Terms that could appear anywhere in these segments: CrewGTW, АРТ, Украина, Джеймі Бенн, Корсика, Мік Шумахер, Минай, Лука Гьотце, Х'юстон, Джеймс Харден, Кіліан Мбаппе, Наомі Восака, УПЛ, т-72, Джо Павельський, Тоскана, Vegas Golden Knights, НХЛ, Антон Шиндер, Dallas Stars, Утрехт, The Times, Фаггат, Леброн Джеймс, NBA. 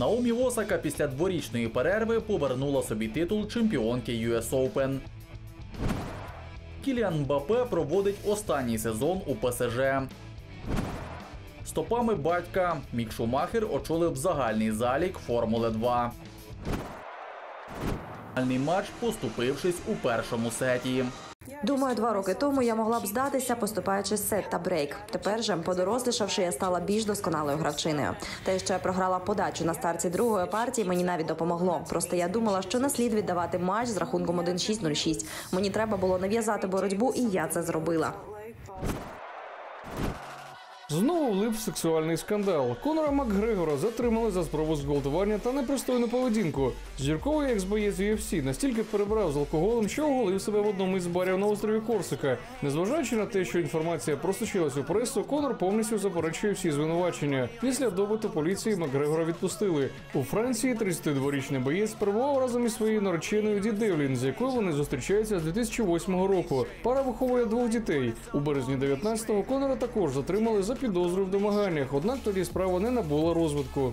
Наомі Восака після дворічної перерви повернула собі титул чемпіонки US Open. Кіліан Мбаппе проводить останній сезон у ПСЖ. Стопами батька Мік Шумахер очолив загальний залік Формули 2. Фінальний матч, поступившись у першому сеті. Думаю, 2 роки тому я могла б здатися, поступаючи сет та брейк. Тепер же, подорослішавши, я стала більш досконалою гравчиною. Те, що я програла подачу на старті 2-ї партії, мені навіть допомогло. Просто я думала, що не слід віддавати матч з рахунком 1-6-0-6. Мені треба було нав'язати боротьбу, і я це зробила. Знову влип в сексуальний скандал. Конора Макгрегора затримали за спробу зґвалтування та непристойну поведінку. Зірковий екс-боєць UFC настільки перебрав з алкоголем, що оголив себе в одному із барів на острові Корсика. Незважаючи на те, що інформація просочилась у пресу, Конор повністю заперечує всі звинувачення. Після допиту поліції Макгрегора відпустили. У Франції 32-річний боєць перебував разом із своєю нареченою Ді Девлін, з якою вони зустрічаються з 2008 року. Пара виховує 2 дітей. У березні 19-го Конора також затримали за підозрою в домаганнях, однак тоді справа не набула розвитку.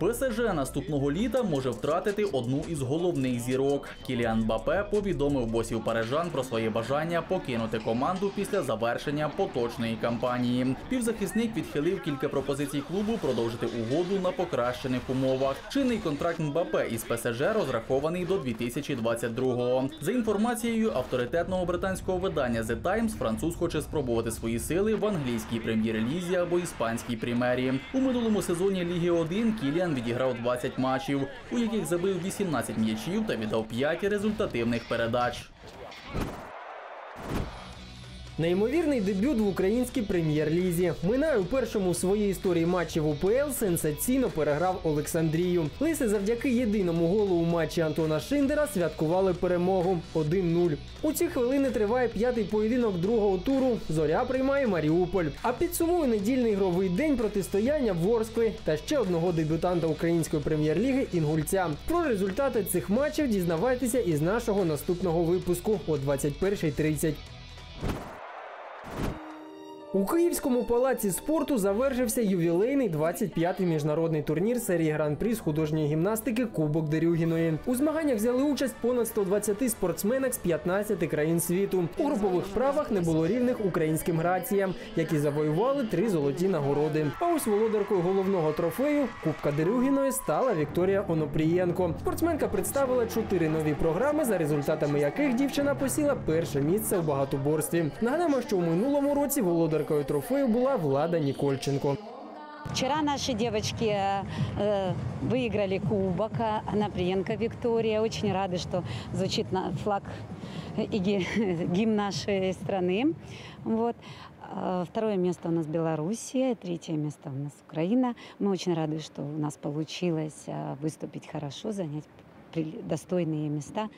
ПСЖ наступного літа може втратити одну із головних зірок. Кіліан Мбаппе повідомив босів парижан про своє бажання покинути команду після завершення поточної кампанії. Півзахисник відхилив кілька пропозицій клубу продовжити угоду на покращених умовах. Чинний контракт Мбаппе із ПСЖ розрахований до 2022-го. За інформацією авторитетного британського видання The Times, француз хоче спробувати свої сили в англійській прем'єр-лізі або іспанській прем'єрі. У минулому сезоні Ліги 1 Кіліан відіграв 20 матчів, у яких забив 18 м'ячів та віддав 5 результативних передач. Неймовірний дебют в українській прем'єр-лізі. Минай у першому у своїй історії матчів УПЛ сенсаційно переграв Олександрію. Лиси завдяки єдиному голу у матчі Антона Шиндера святкували перемогу 1-0. У ці хвилини триває 5-й поєдинок 2-го туру. Зоря приймає Маріуполь. А підсумує недільний ігровий день протистояння Ворскли та ще одного дебютанта української прем'єр-ліги Інгульця. Про результати цих матчів дізнавайтеся із нашого наступного випуску о 21:30. У Київському палаці спорту завершився ювілейний 25-й міжнародний турнір серії Гран-прі з художньої гімнастики «Кубок Дерюгіної». У змаганнях взяли участь понад 120 спортсменок з 15 країн світу. У групових правах не було рівних українським граціям, які завоювали 3 золоті нагороди. А ось володаркою головного трофею «Кубка Дерюгіної» стала Вікторія Онопрієнко. Спортсменка представила 4 нові програми, за результатами яких дівчина посіла перше місце у багатоборстві. Нагадаємо, що у минулому році володар Володаркою трофею была Влада Никольченко. Вчера наши девочки выиграли кубок. Онопрієнко Виктория. Очень рада, что звучит флаг и гимн нашей страны. Вот. Второе место у нас Белоруссия, 3-е место у нас Украина. Мы очень рады, что у нас получилось выступить хорошо, занять достойные места.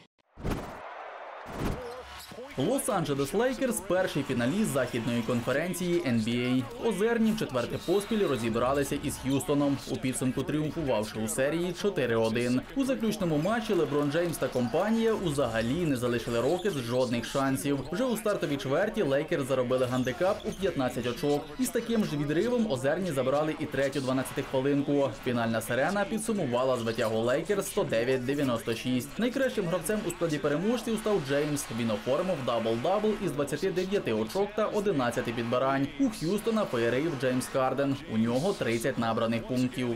Лос-Анджелес Лейкерс – перший фіналіст західної конференції NBA. Озерні в 4-те поспіль розібралися із Х'юстоном, у підсумку тріумфувавши у серії 4-1. У заключному матчі Леброн Джеймс та компанія взагалі не залишили Рокетс жодних шансів. Вже у стартовій чверті Лейкерс заробили гандикап у 15 очок. І з таким ж відривом озерні забрали і третю 12-хвилинку. Фінальна сирена підсумувала звитягу Лейкерс 109-96. Найкращим гравцем у складі переможців став Джеймс. Він оформив дабл-дабл із 29 очок та 11 підбирань. У Х'юстона перерив Джеймс Харден. У нього 30 набраних пунктів.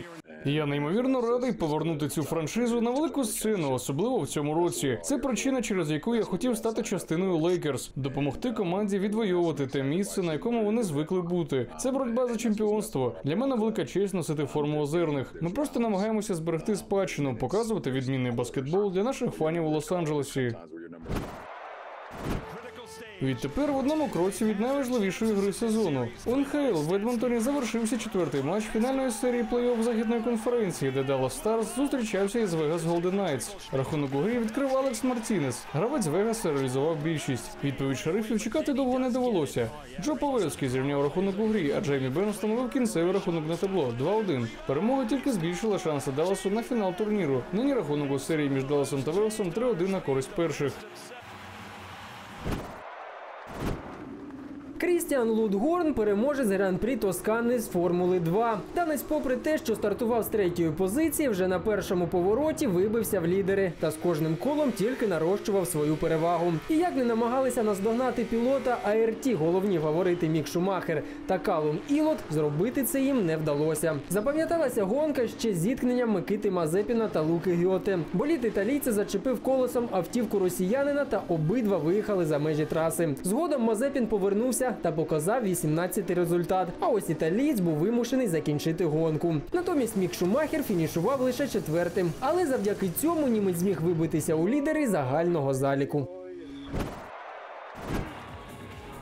Я неймовірно радий повернути цю франшизу на велику сцену, особливо в цьому році. Це причина, через яку я хотів стати частиною Лейкерс, допомогти команді відвоювати те місце, на якому вони звикли бути. Це боротьба за чемпіонство. Для мене велика честь носити форму озерних. Ми просто намагаємося зберегти спадщину, показувати відмінний баскетбол для наших фанів у Лос-Анджелесі. Відтепер в одному кроці від найважливішої гри сезону. У НХЛ в Едмонтоні завершився 4-й матч фінальної серії плей-офф Західної конференції, де Dallas Stars зустрічався із Vegas Golden Knights. Рахунок у грі відкрив Алекс Мартінес. Гравець Vegas реалізував більшість. Відповідь шерифів чекати довго не довелося. Джо Павельський зрівняв рахунок у грі, а Джеймі Бенн встановив кінцевий рахунок на табло – 2-1. Перемога тільки збільшила шанси Далласу на фінал турніру. Нині рахунок у серії між Далласом та Вегасом 3-1 на користь перших. Крістіан Лундгорд – переможець Гран-прі Тоскани з Формули-2. Данець, попри те, що стартував з третьої позиції, вже на першому повороті вибився в лідери та з кожним колом тільки нарощував свою перевагу. І як не намагалися наздогнати пілота АРТ головні фаворити Мік Шумахер та Калум Ілот, зробити це їм не вдалося. Запам'яталася гонка ще зіткненням Микити Мазепіна та Луки Гьотце. Болід італійця зачепив колесом автівку росіянина та обидва виїхали за межі траси. Згодом Мазепін повернувся та показав 18-й результат, а ось італієць був вимушений закінчити гонку. Натомість Мік Шумахер фінішував лише четвертим, але завдяки цьому німець зміг вибитися у лідери загального заліку.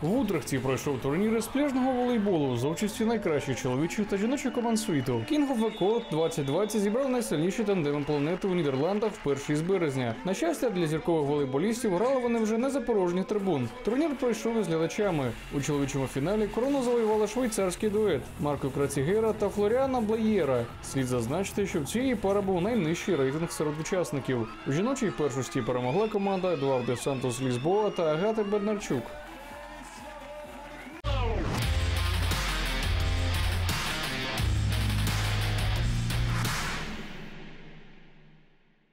В Утрехті пройшов турнір з пляжного волейболу за участі найкращих чоловічих та жіночих команд світу. King of the Court 2020 зібрав найсильніші тандеми планети у Нідерландах вперше з березня. На щастя, для зіркових волейболістів грали вони вже не за порожніх трибун. Турнір пройшов із глядачами. У чоловічому фіналі корону завоювали швейцарський дует Марко Красігера та Флоріана Брейєра. Слід зазначити, що в цієї пари був найнижчий рейтинг серед учасників. У жіночій першості перемогла команда Едуардо Сантос Лісбоа та Агати Беднарчук.